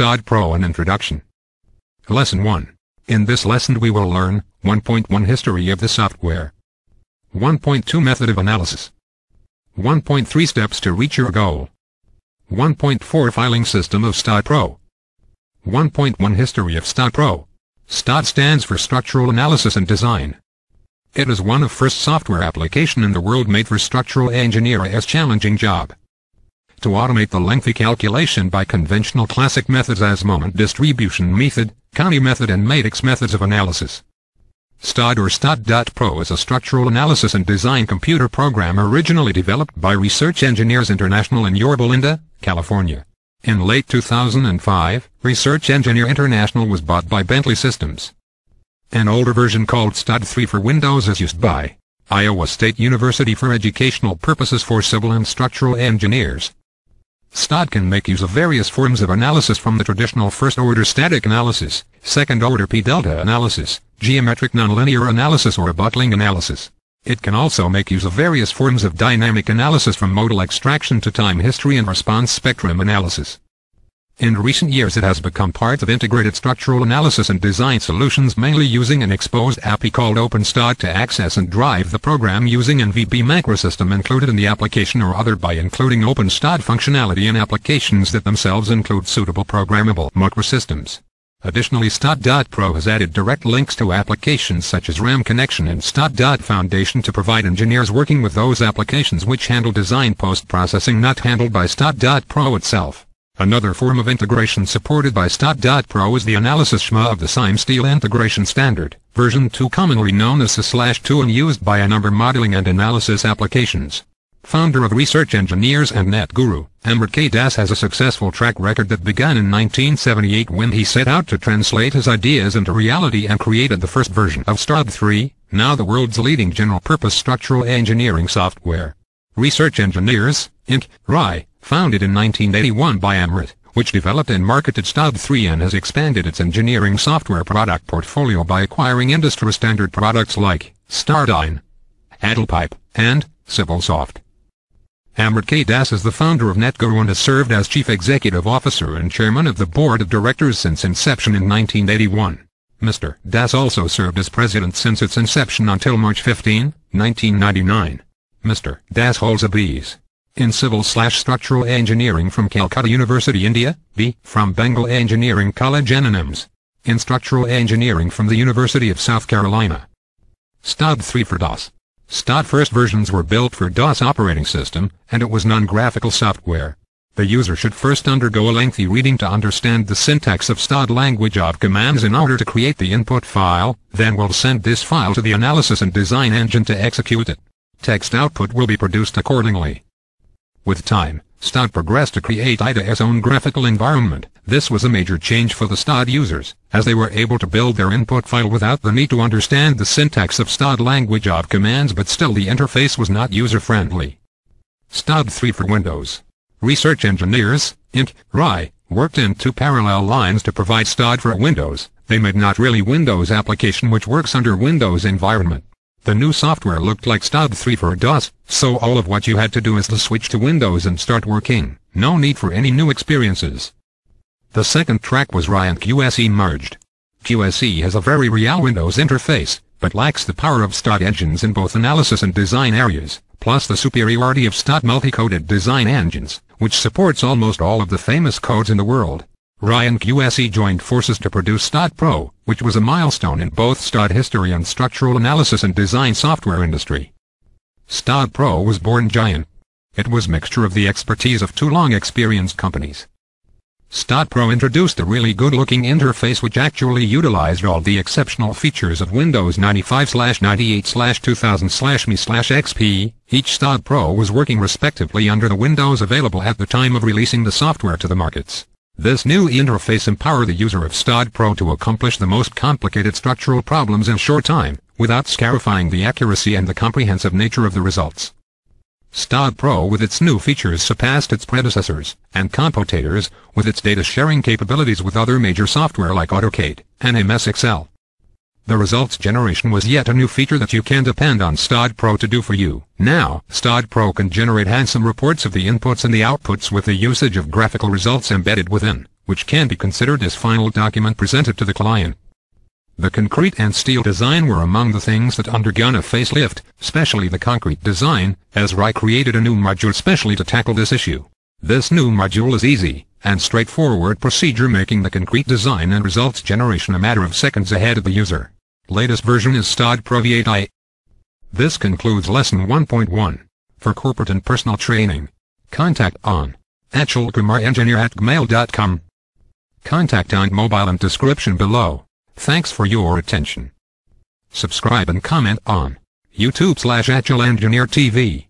STAAD Pro, an introduction. Lesson 1. In this lesson we will learn 1.1 history of the software, 1.2 method of analysis, 1.3 steps to reach your goal, 1.4 filing system of STAAD Pro, 1.1 history of STAAD Pro. STAAD stands for Structural Analysis and Design. It is one of first software application in the world made for structural engineer's challenging job. To automate the lengthy calculation by conventional classic methods as moment distribution method, Connie method and matrix methods of analysis. STAAD or STAAD.Pro is a structural analysis and design computer program originally developed by Research Engineers International in Yorba Linda, California. In late 2005, Research Engineers International was bought by Bentley Systems. An older version called STAAD 3 for Windows is used by Iowa State University for educational purposes for civil and structural engineers. STAAD can make use of various forms of analysis from the traditional first-order static analysis, second-order P-delta analysis, geometric nonlinear analysis or buckling analysis. It can also make use of various forms of dynamic analysis from modal extraction to time history and response spectrum analysis. In recent years it has become part of integrated structural analysis and design solutions, mainly using an exposed API called OpenSTAAD to access and drive the program using NVB macrosystem included in the application or other by including OpenSTAAD functionality in applications that themselves include suitable programmable macrosystems. Additionally, STAAD.Pro has added direct links to applications such as RAM Connection and Staad.Foundation to provide engineers working with those applications which handle design post-processing not handled by STAAD.Pro itself. Another form of integration supported by STAAD.Pro is the analysis schema of the SIME-STIL integration standard, version 2, commonly known as SIS/2 and used by a number modeling and analysis applications. Founder of Research Engineers and NetGuru, Amrit K. Das has a successful track record that began in 1978 when he set out to translate his ideas into reality and created the first version of STAAD-III, now the world's leading general-purpose structural engineering software. Research Engineers, Inc., Rai, founded in 1981 by Amrit, which developed and marketed STAAD3 and has expanded its engineering software product portfolio by acquiring industry standard products like Stardine, Adelpipe, and CivilSoft. Amrit K. Das is the founder of NetGuru and has served as Chief Executive Officer and Chairman of the Board of Directors since inception in 1981. Mr. Das also served as President since its inception until March 15, 1999. Mr. Das holds a B.Sc. in Civil/Structural Engineering from Calcutta University, India, B. from Bengal Engineering College and an M.Sc. in Structural Engineering from the University of South Carolina. STAAD 3 for DOS. STAAD first versions were built for DOS operating system, and it was non-graphical software. The user should first undergo a lengthy reading to understand the syntax of STAAD language of commands in order to create the input file, then will send this file to the analysis and design engine to execute it. Text output will be produced accordingly. With time, STAAD progressed to create its own graphical environment. This was a major change for the STAAD users, as they were able to build their input file without the need to understand the syntax of STAAD language of commands, but still the interface was not user-friendly. STAAD 3 for Windows. Research Engineers, Inc., Rai, worked in two parallel lines to provide STAAD for Windows. They made not really Windows application which works under Windows environment. The new software looked like STAAD 3 for DOS, so all of what you had to do is to switch to Windows and start working, no need for any new experiences. The second track was Ryan QSE merged. QSE has a very real Windows interface, but lacks the power of STAAD engines in both analysis and design areas, plus the superiority of STAAD multi-coded design engines, which supports almost all of the famous codes in the world. Ryan QSE joined forces to produce STAAD Pro, which was a milestone in both STAAD history and structural analysis and design software industry. STAAD Pro was born giant. It was mixture of the expertise of two long-experienced companies. STAAD Pro introduced a really good-looking interface which actually utilized all the exceptional features of Windows 95-98-2000-me-XP. Each STAAD Pro was working respectively under the Windows available at the time of releasing the software to the markets. This new interface empowered the user of STAAD Pro to accomplish the most complicated structural problems in a short time, without sacrificing the accuracy and the comprehensive nature of the results. STAAD Pro with its new features surpassed its predecessors, and computators, with its data-sharing capabilities with other major software like AutoCAD and MS Excel. The results generation was yet a new feature that you can depend on STAAD Pro to do for you. Now, STAAD Pro can generate handsome reports of the inputs and the outputs with the usage of graphical results embedded within, which can be considered as final document presented to the client. The concrete and steel design were among the things that undergone a facelift, especially the concrete design, as Rai created a new module specially to tackle this issue. This new module is easy and straightforward procedure, making the concrete design and results generation a matter of seconds ahead of the user. Latest version is STAAD Pro V8i. This concludes Lesson 1.1. For corporate and personal training, contact on achalkumarengineer@gmail.com. Contact on mobile and description below. Thanks for your attention. Subscribe and comment on YouTube/AchalEngineer TV.